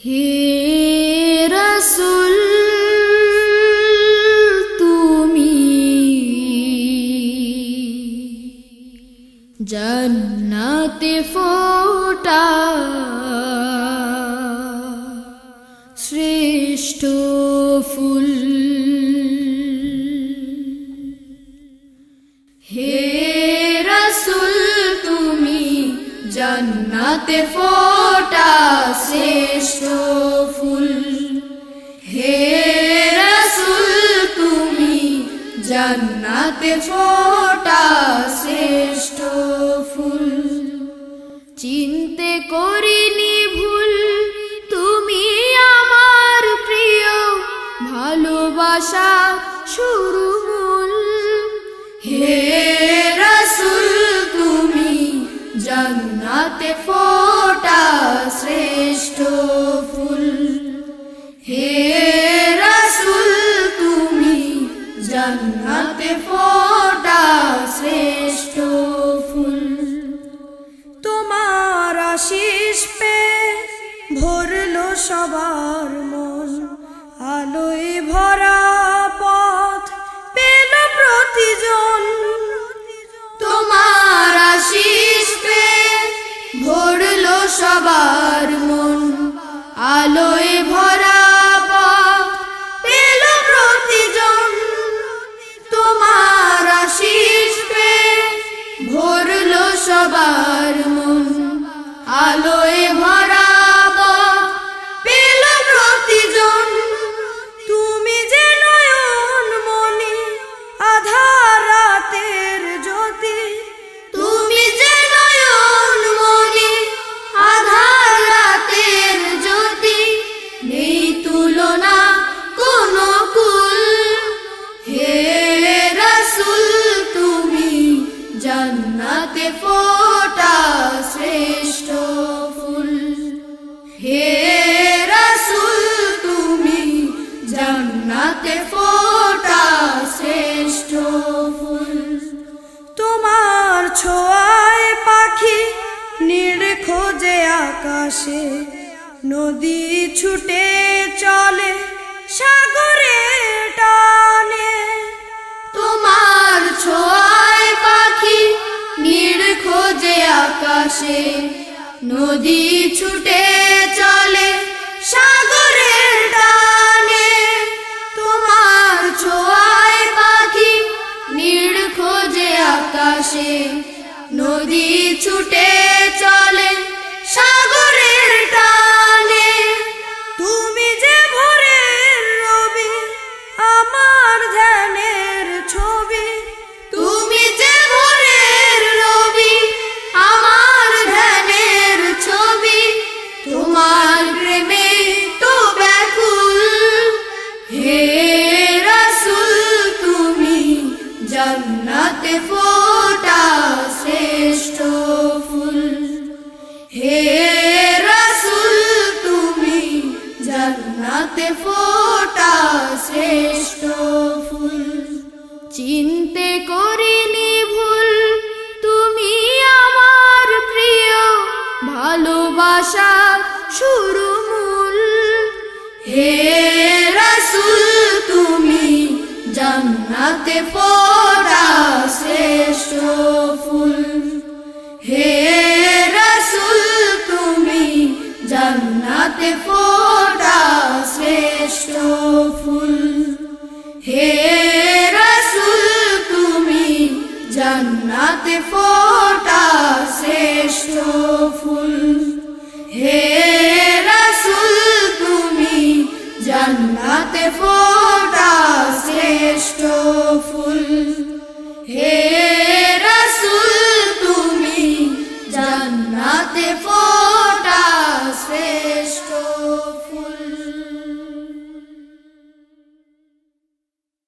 हे रसूल तुमी जन्नते फोटा श्रेष्ठ फूल। हे रसूल तुमी जन्नते फोटा श्रेष्ठ फूल। हे रसूल तुमी जन्नते फोटा श्रेष्ठ फूल। चिंते करिनी भूल तुमी आमार प्रिय भालोबाशा शुरू मूल। हे रसूल तुमी जन्नते फोटा श्रेष्ठ फूल। हे रसूल तुमी जन्नते फोटा श्रेष्ठ फूल। तुम्हार आशीष पे भरलो सबार मन, आलोय भरा पथ पेल प्रतिजन। तुम्हार आशीष पे भरलो सबार मन, आलोय भरा पथ पेल प्रतिजन। तुम्हार आशीष पे भरलो सबार मन, आलोय भरा जन्नते फोटा श्रेष्ठ फूल। हे रसूल तुमी जन्नते फोटा श्रेष्ठ फूल। तुम्हार छोआय पाखी निरखोजे आकाशे, नदी छुटे चले सागरे टाने। तुम्हार छोआय पाखी निरखोजे आकाशे, नदी छुटे चले सागरे टाने। तुम्हार छोआय पाखी निरखोजे आकाशे, नदी छुटे चले सागरे टाने। तुमी जे भोरेर रबी आमार ध्यानेर छवि, तुमी जे भोरेर रबी आमार ध्यानेर छवि। तुम्हार प्रेमे तो व्याकुल। हे रसूल तुमी जन्नते फोटा श्रेष्ठ फूल। हे रसूल तुमी जन्नते फोटा श्रेष्ठ फूल। चिंते करिनी भूल तुमी आमार प्रिय भालोबाशा शुरू मूल। हे रसूल तुमी जन्नते फोटा श्रेष्ठ फूल। हे रसूल तुमी जन्नते फोटा श्रेष्ठ फूल। हे रसूल तुमी जन्नते फोटा श्रेष्ठ फूल। हे रसूल तुमी जन्नते फोटा श्रेष्ठ फूल। हे रसूल तुमी जन्नते